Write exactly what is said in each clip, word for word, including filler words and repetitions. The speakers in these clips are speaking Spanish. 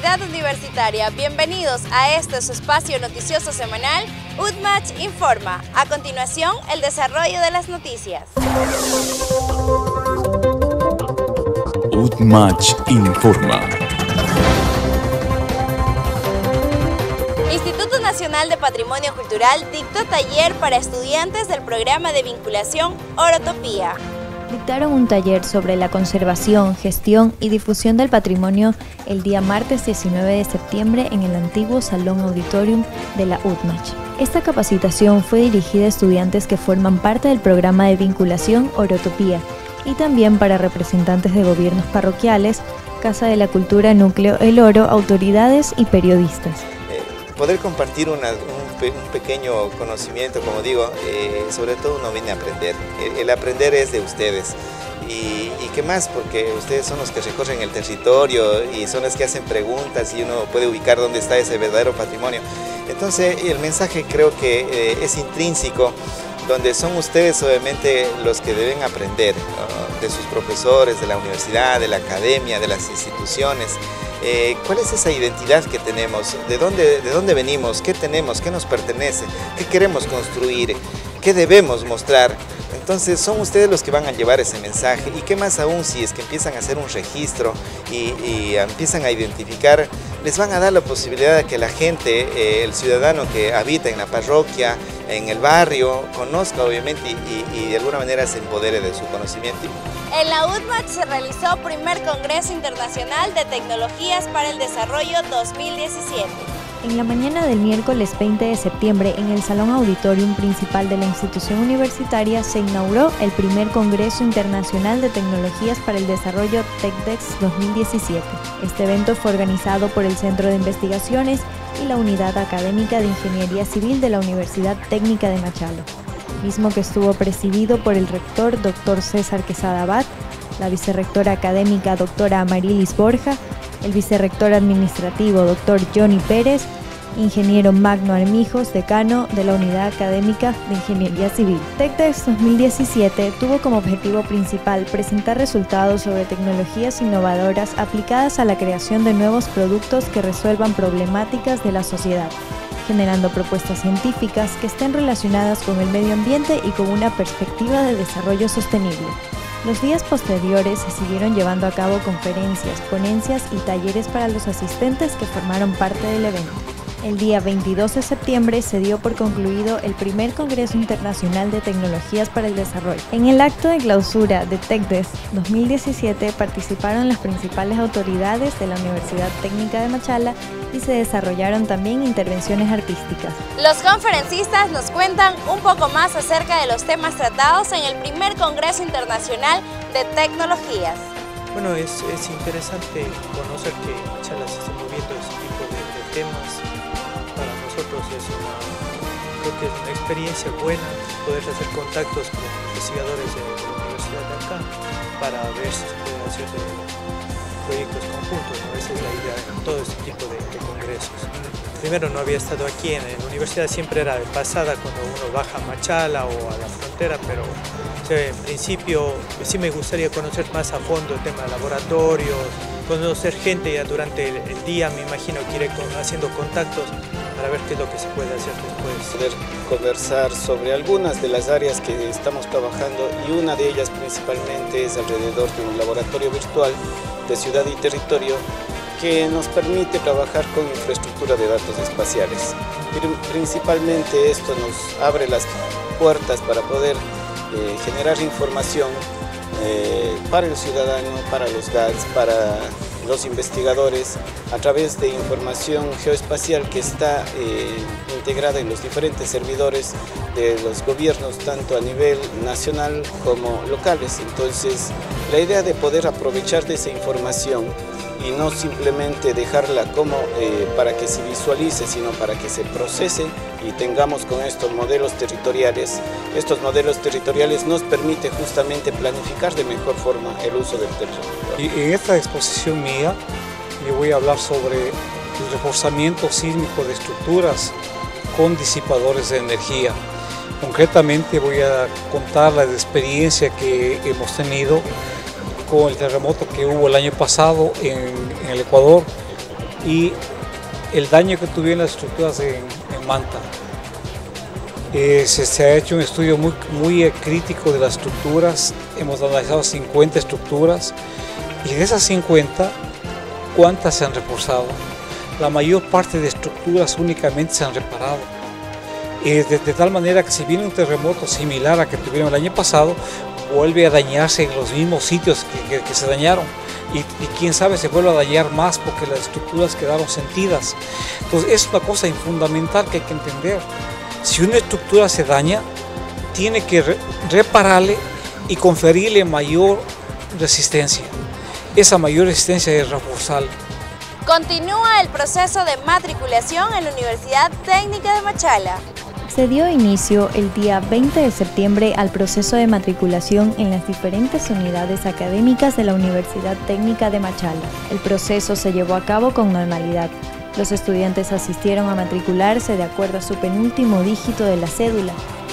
comunidad universitaria, bienvenidos a este su espacio noticioso semanal, UDMACH Informa. A continuación, el desarrollo de las noticias. UDMACH Informa. Instituto Nacional de Patrimonio Cultural dictó taller para estudiantes del programa de vinculación Orotopía. Dictaron un taller sobre la conservación, gestión y difusión del patrimonio el día martes diecinueve de septiembre en el antiguo Salón Auditorium de la UDMACH. Esta capacitación fue dirigida a estudiantes que forman parte del programa de vinculación Orotopía y también para representantes de gobiernos parroquiales, Casa de la Cultura, Núcleo El Oro, autoridades y periodistas. Eh, poder compartir una, un, pe, un pequeño conocimiento, como digo, eh, sobre todo uno viene a aprender. El, el aprender es de ustedes. Y, y qué más, porque ustedes son los que recorren el territorio y son los que hacen preguntas y uno puede ubicar dónde está ese verdadero patrimonio. Entonces, el mensaje creo que eh, es intrínseco, donde son ustedes obviamente los que deben aprender, ¿no?, de sus profesores, de la universidad, de la academia, de las instituciones. Eh, ¿Cuál es esa identidad que tenemos? ¿De dónde, de dónde venimos? ¿Qué tenemos? ¿Qué nos pertenece? ¿Qué queremos construir? ¿Qué debemos mostrar? Entonces son ustedes los que van a llevar ese mensaje, y qué más aún si es que empiezan a hacer un registro y, y empiezan a identificar, les van a dar la posibilidad de que la gente, eh, el ciudadano que habita en la parroquia, en el barrio, conozca obviamente y, y, y de alguna manera se empodere de su conocimiento. En la UDMACH se realizó primer Congreso Internacional de Tecnologías para el Desarrollo dos mil diecisiete. En la mañana del miércoles veinte de septiembre, en el Salón Auditorium Principal de la institución universitaria, se inauguró el primer Congreso Internacional de Tecnologías para el Desarrollo TECDEX dos mil diecisiete. Este evento fue organizado por el Centro de Investigaciones y la Unidad Académica de Ingeniería Civil de la Universidad Técnica de Machala, mismo que estuvo presidido por el rector doctor César Quesada Abad, la vicerrectora académica doctora Amarilis Borja, el vicerrector administrativo doctor Johnny Pérez, ingeniero Magno Armijos, decano de la Unidad Académica de Ingeniería Civil. TecTex dos mil diecisiete tuvo como objetivo principal presentar resultados sobre tecnologías innovadoras aplicadas a la creación de nuevos productos que resuelvan problemáticas de la sociedad, generando propuestas científicas que estén relacionadas con el medio ambiente y con una perspectiva de desarrollo sostenible. Los días posteriores se siguieron llevando a cabo conferencias, ponencias y talleres para los asistentes que formaron parte del evento. El día veintidós de septiembre se dio por concluido el primer Congreso Internacional de Tecnologías para el Desarrollo. En el acto de clausura de TECDES dos mil diecisiete participaron las principales autoridades de la Universidad Técnica de Machala y se desarrollaron también intervenciones artísticas. Los conferencistas nos cuentan un poco más acerca de los temas tratados en el primer Congreso Internacional de Tecnologías. Bueno, es, es interesante conocer que Machala se está moviendo ese tipo de, de temas. Para nosotros es una, creo que es una experiencia buena poder hacer contactos con investigadores de, de la universidad de acá para ver si se puede hacer de, proyectos conjuntos, ¿no? Esa es la idea de todo este tipo de, de congresos. Primero no había estado aquí en la universidad, siempre era de pasada cuando uno baja a Machala o a la frontera, pero o sea, en principio sí me gustaría conocer más a fondo el tema de laboratorios, conocer gente ya durante el, el día, me imagino que iré con, haciendo contactos para ver qué es lo que se puede hacer después. Poder conversar sobre algunas de las áreas que estamos trabajando, y una de ellas principalmente es alrededor de un laboratorio virtual de ciudad y territorio que nos permite trabajar con infraestructura de datos espaciales. Principalmente esto nos abre las puertas para poder eh, generar información eh, para el ciudadano, para los GATS, para los investigadores, a través de información geoespacial que está eh, integrada en los diferentes servidores de los gobiernos, tanto a nivel nacional como locales. Entonces, la idea de poder aprovechar de esa información y no simplemente dejarla como eh, para que se visualice, sino para que se procese y tengamos con estos modelos territoriales. Estos modelos territoriales nos permite justamente planificar de mejor forma el uso del territorio. Y en esta exposición mía, yo voy a hablar sobre el reforzamiento sísmico de estructuras con disipadores de energía. Concretamente voy a contar la experiencia que hemos tenido con el terremoto que hubo el año pasado en, en el Ecuador, y el daño que tuvieron las estructuras en, en Manta. Eh, se, se ha hecho un estudio muy, muy crítico de las estructuras, hemos analizado cincuenta estructuras y de esas cincuenta, ¿cuántas se han reforzado? La mayor parte de estructuras únicamente se han reparado, eh, de, de tal manera que si viene un terremoto similar a que tuvieron el año pasado, vuelve a dañarse en los mismos sitios que, que, que se dañaron. Y, y quién sabe, se vuelve a dañar más porque las estructuras quedaron sentidas. Entonces es una cosa fundamental que hay que entender. Si una estructura se daña, tiene que re repararle y conferirle mayor resistencia. Esa mayor resistencia es reforzarla. Continúa el proceso de matriculación en la Universidad Técnica de Machala. Se dio inicio el día veinte de septiembre al proceso de matriculación en las diferentes unidades académicas de la Universidad Técnica de Machala. El proceso se llevó a cabo con normalidad. Los estudiantes asistieron a matricularse de acuerdo a su penúltimo dígito de la cédula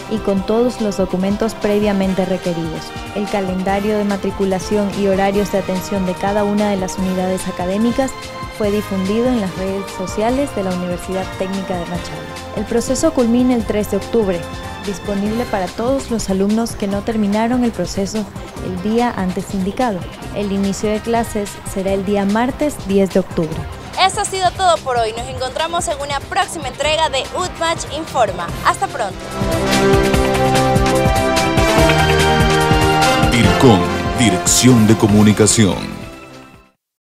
y con todos los documentos previamente requeridos. El calendario de matriculación y horarios de atención de cada una de las unidades académicas fue difundido en las redes sociales de la Universidad Técnica de Machala. El proceso culmina el tres de octubre, disponible para todos los alumnos que no terminaron el proceso el día antes indicado. El inicio de clases será el día martes diez de octubre. Eso ha sido todo por hoy. Nos encontramos en una próxima entrega de UTMACH Informa. Hasta pronto. DIRCOM, Dirección de Comunicación.